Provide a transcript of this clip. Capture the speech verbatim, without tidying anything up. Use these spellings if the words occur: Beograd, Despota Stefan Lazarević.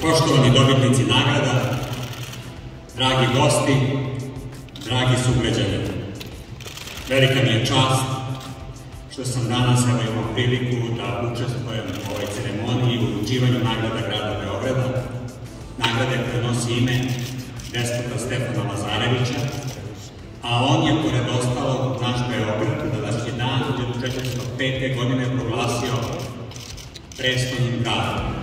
Poštovani dobitnici nagrada, dragi gosti, dragi sugrađani, velika mi je čast što sam danas imao priliku da učestvujem u ovoj ceremoniji u uručivanju nagrada grada Beograda, nagrade koja nosi ime Despota Stefana Lazarevića, a on je, pored ostalog, naš Beograd u današnji dan hiljadu četiristo pete. godine proglasio prestolnim gradom.